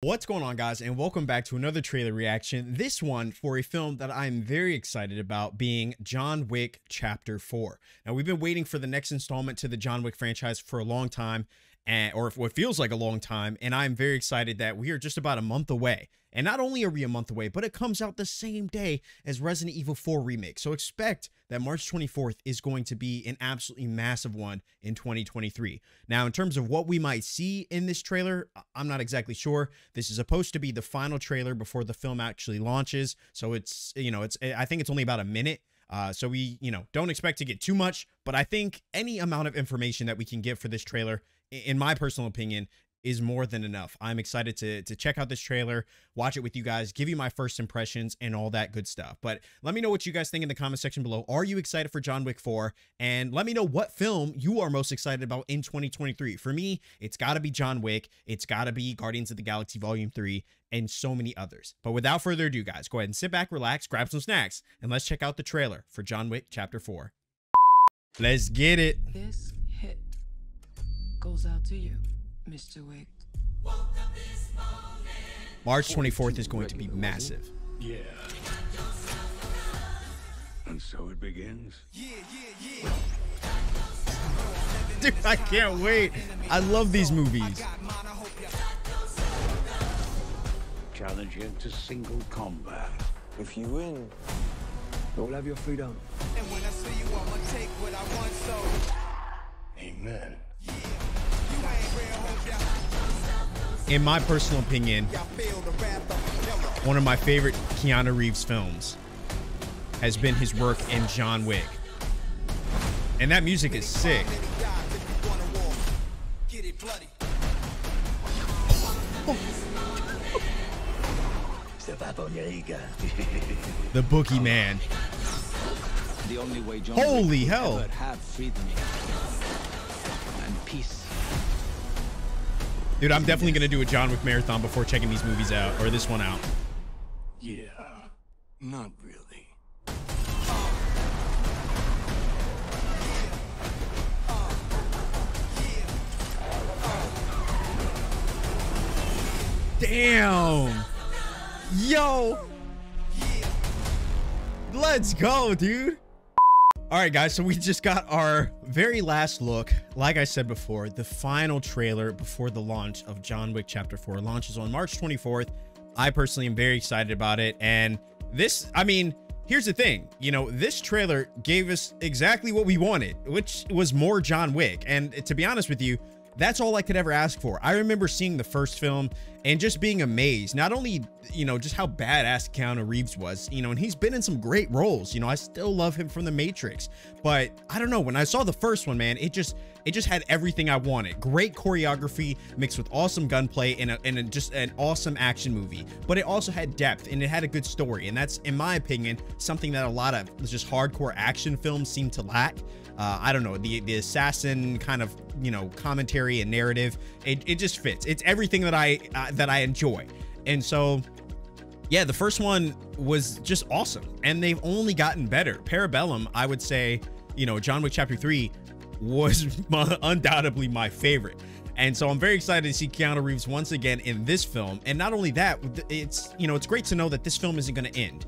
What's going on, guys, and welcome back to another trailer reaction. This one for a film that I'm very excited about, being John Wick Chapter 4. Now, we've been waiting for the next installment to the John Wick franchise for a long time, or what feels like a long time, and I'm very excited that we are just about a month away. And not only are we a month away, but it comes out the same day as Resident Evil 4 Remake. So expect that March 24th is going to be an absolutely massive one in 2023. Now, in terms of what we might see in this trailer, I'm not exactly sure. This is supposed to be the final trailer before the film actually launches. So it's, you know, I think it's only about a minute. So we, don't expect to get too much, but I think any amount of information that we can get for this trailer, in my personal opinion, is more than enough. I'm excited to check out this trailer, watch it with you guys, give you my first impressions and all that good stuff. But let me know what you guys think in the comment section below. Are you excited for John Wick 4? And let me know what film you are most excited about in 2023. For me, it's got to be John Wick. It's got to be Guardians of the Galaxy Volume 3 and so many others. But without further ado, guys, go ahead and sit back, relax, grab some snacks, and let's check out the trailer for John Wick Chapter 4. Let's get it. This hit goes out to you, Mr. Wick. March 24th is going to be massive. Yeah. And so it begins. Dude, I can't wait. I love these movies. Challenge him to single combat. If you win, you'll have your freedom. And when I see you, I'm gonna take what I want, so. Amen. In my personal opinion, one of my favorite Keanu Reeves films has been his work in John Wick. And that music is sick. The Boogeyman. Holy hell. And peace. Dude, I'm definitely going to do a John Wick marathon before checking these movies out, or this one out. Yeah, not really. Damn. Yo. Let's go, dude. All right, guys, so we just got our very last look. Like I said before, the final trailer before the launch of John Wick Chapter 4 launches on March 24th. I personally am very excited about it. And this, I mean, here's the thing, this trailer gave us exactly what we wanted, which was more John Wick. And to be honest with you, that's all I could ever ask for. I remember seeing the first film and just being amazed, not only, just how badass Keanu Reeves was, and he's been in some great roles. I still love him from The Matrix, but I don't know. When I saw the first one, man, it just had everything I wanted. Great choreography mixed with awesome gunplay and just an awesome action movie, but it also had depth and it had a good story. And that's, in my opinion, something that a lot of just hardcore action films seem to lack. I don't know, the assassin kind of, commentary and narrative, it just fits. It's everything that I enjoy. And so, yeah, the first one was just awesome. And they've only gotten better. Parabellum, I would say, John Wick Chapter 3 was undoubtedly my favorite. And so I'm very excited to see Keanu Reeves once again in this film. And not only that, it's, it's great to know that this film isn't going to end,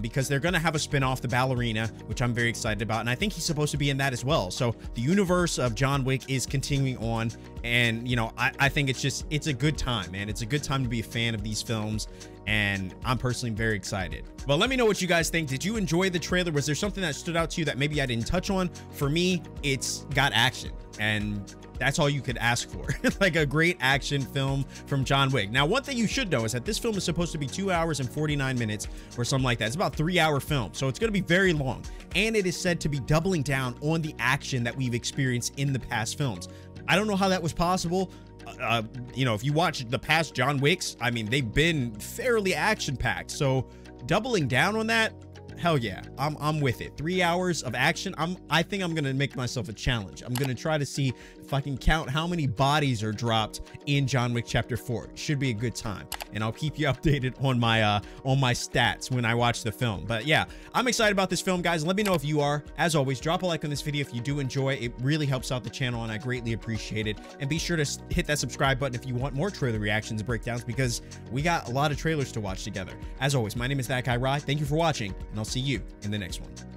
because they're going to have a spinoff, The Ballerina, which I'm very excited about. And I think he's supposed to be in that as well. So the universe of John Wick is continuing on. And, I think it's a good time, man. It's a good time to be a fan of these films. And I'm personally very excited. But let me know what you guys think. Did you enjoy the trailer? Was there something that stood out to you that maybe I didn't touch on? For me, it's got action, and that's all you could ask for. Like a great action film from John Wick. Now, one thing you should know is that this film is supposed to be 2 hours and 49 minutes or something like that. It's about a 3-hour film, so it's going to be very long. And it is said to be doubling down on the action that we've experienced in the past films. I don't know how that was possible. If you watch the past John Wicks, I mean, they've been fairly action-packed. So doubling down on that, hell yeah, I'm with it. 3 hours of action. I think I'm gonna make myself a challenge. I'm gonna try to see if I can count how many bodies are dropped in John Wick Chapter 4. Should be a good time. and I'll keep you updated on my stats when I watch the film. But yeah, I'm excited about this film, guys. Let me know if you are. As always, drop a like on this video if you do enjoy. It really helps out the channel, and I greatly appreciate it. And be sure to hit that subscribe button if you want more trailer reactions and breakdowns, because we got a lot of trailers to watch together. As always, my name is ThatGuyRye. Thank you for watching, and I'll see you in the next one.